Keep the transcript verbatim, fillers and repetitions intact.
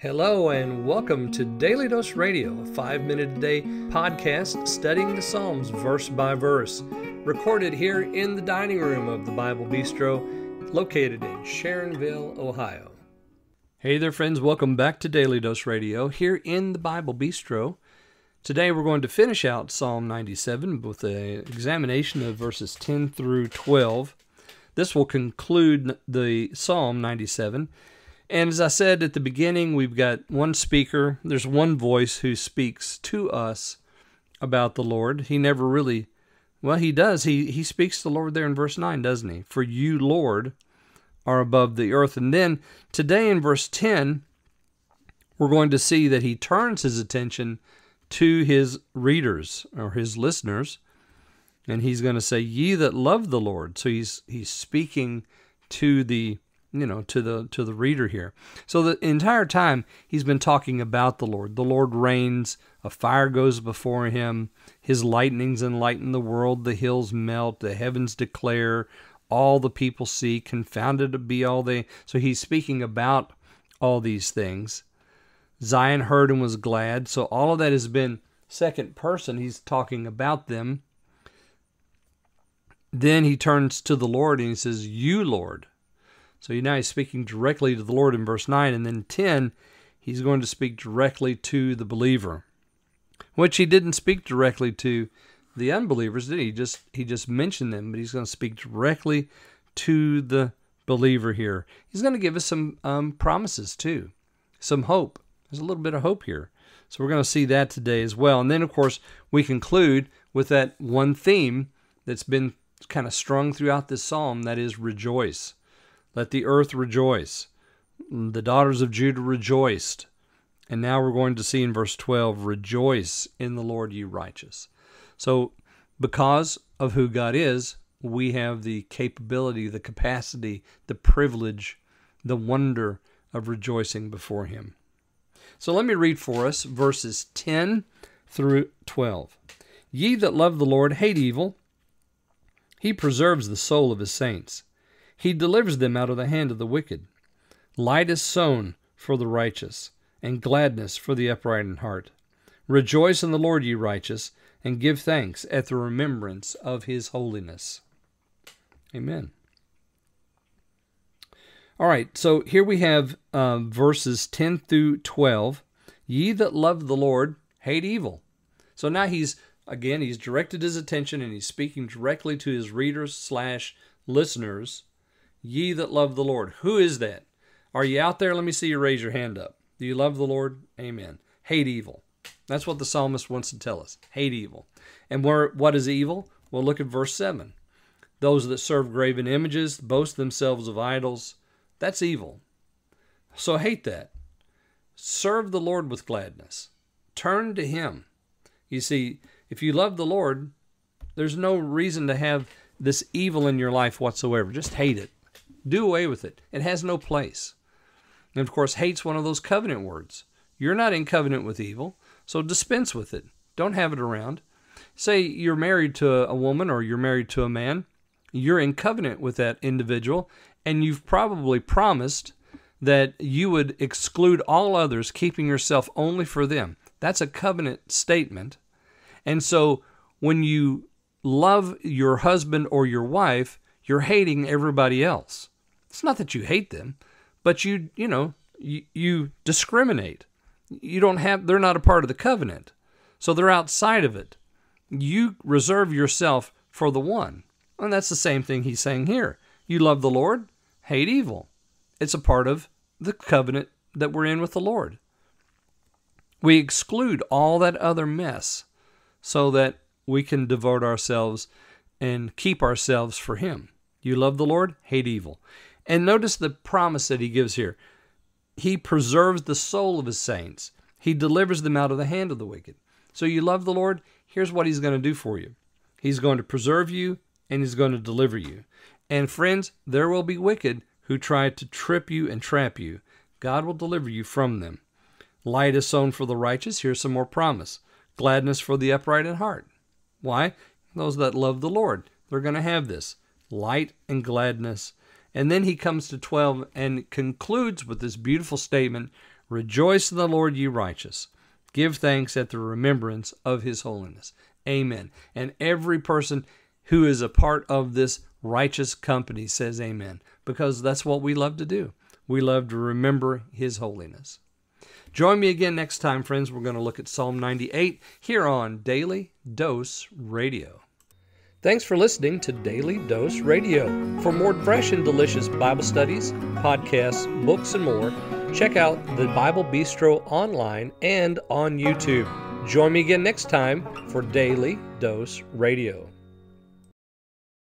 Hello and welcome to Daily Dose Radio, a five-minute a day podcast studying the Psalms verse by verse, recorded here in the dining room of the Bible Bistro, located in Sharonville, Ohio. Hey there friends, welcome back to Daily Dose Radio here in the Bible Bistro. Today we're going to finish out Psalm ninety-seven with an examination of verses ten through twelve. This will conclude the Psalm ninety-seven. And as I said at the beginning, we've got one speaker. There's one voice who speaks to us about the Lord. He never really, well, he does. He he speaks to the Lord there in verse nine, doesn't he? For you, Lord, are above the earth. And then today in verse ten, we're going to see that he turns his attention to his readers or his listeners. And he's going to say, ye that love the Lord. So he's he's speaking to the you know, to the to the reader here. So the entire time, he's been talking about the Lord. The Lord reigns, a fire goes before him, his lightnings enlighten the world, the hills melt, the heavens declare, all the people see, confounded be all they. So he's speaking about all these things. Zion heard and was glad. So all of that has been second person. He's talking about them. Then he turns to the Lord and he says, you, Lord. So now he's speaking directly to the Lord in verse nine, and then ten, he's going to speak directly to the believer, which he didn't speak directly to the unbelievers, did he? He just, he just mentioned them, but he's going to speak directly to the believer here. He's going to give us some um, promises too, some hope. There's a little bit of hope here. So we're going to see that today as well. And then, of course, we conclude with that one theme that's been kind of strung throughout this psalm, that is rejoice. Let the earth rejoice. The daughters of Judah rejoiced. And now we're going to see in verse twelve, rejoice in the Lord, ye righteous. So because of who God is, we have the capability, the capacity, the privilege, the wonder of rejoicing before him. So let me read for us verses ten through twelve. Ye that love the Lord hate evil. He preserves the soul of his saints. He delivers them out of the hand of the wicked. Light is sown for the righteous, and gladness for the upright in heart. Rejoice in the Lord, ye righteous, and give thanks at the remembrance of his holiness. Amen. All right, so here we have uh, verses ten through twelve. Ye that love the Lord, hate evil. So now he's, again, he's directed his attention, and he's speaking directly to his readers slash listeners. Ye that love the Lord. Who is that? Are you out there? Let me see you raise your hand up. Do you love the Lord? Amen. Hate evil. That's what the psalmist wants to tell us. Hate evil. And where, what is evil? Well, look at verse seven. Those that serve graven images, boast themselves of idols. That's evil. So hate that. Serve the Lord with gladness. Turn to him. You see, if you love the Lord, there's no reason to have this evil in your life whatsoever. Just hate it. Do away with it. It has no place. And of course, hate's one of those covenant words. You're not in covenant with evil, so dispense with it. Don't have it around. Say you're married to a woman or you're married to a man. You're in covenant with that individual, and you've probably promised that you would exclude all others, keeping yourself only for them. That's a covenant statement. And so when you love your husband or your wife, you're hating everybody else. It's not that you hate them, but you, you know, you, you discriminate. You don't have, they're not a part of the covenant. So they're outside of it. You reserve yourself for the one. And that's the same thing he's saying here. You love the Lord, hate evil. It's a part of the covenant that we're in with the Lord. We exclude all that other mess so that we can devote ourselves and keep ourselves for him. You love the Lord, hate evil. And notice the promise that he gives here. He preserves the soul of his saints. He delivers them out of the hand of the wicked. So you love the Lord, here's what he's going to do for you. He's going to preserve you, and he's going to deliver you. And friends, there will be wicked who try to trip you and trap you. God will deliver you from them. Light is sown for the righteous. Here's some more promise. Gladness for the upright in heart. Why? Those that love the Lord, they're going to have this light and gladness. And then he comes to twelve and concludes with this beautiful statement, Rejoice in the Lord, ye righteous. Give thanks at the remembrance of his holiness. Amen. And every person who is a part of this righteous company says amen, because that's what we love to do. We love to remember his holiness. Join me again next time, friends. We're going to look at Psalm ninety-eight here on Daily Dose Radio. Thanks for listening to Daily Dose Radio. For more fresh and delicious Bible studies, podcasts, books, and more, check out the Bible Bistro online and on YouTube. Join me again next time for Daily Dose Radio.